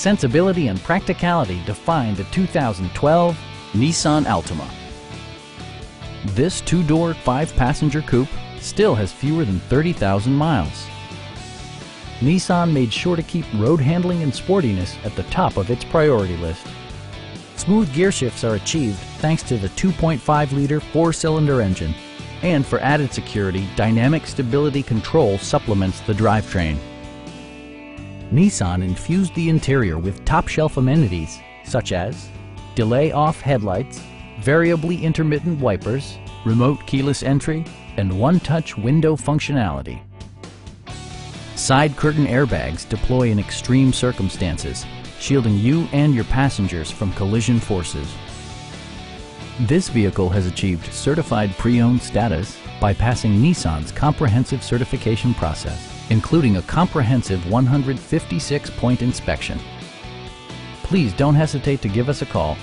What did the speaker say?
Sensibility and practicality define the 2012 Nissan Altima. This two-door, five-passenger coupe still has fewer than 30,000 miles. Nissan made sure to keep road handling and sportiness at the top of its priority list. Smooth gear shifts are achieved thanks to the 2.5-liter four-cylinder engine, and for added security, dynamic stability control supplements the drivetrain. Nissan infused the interior with top-shelf amenities such as delay-off headlights, variably intermittent wipers, remote keyless entry, and one-touch window functionality. Side curtain airbags deploy in extreme circumstances, shielding you and your passengers from collision forces. This vehicle has achieved certified pre-owned status by passing Nissan's comprehensive certification process, including a comprehensive 156-point inspection. Please don't hesitate to give us a call.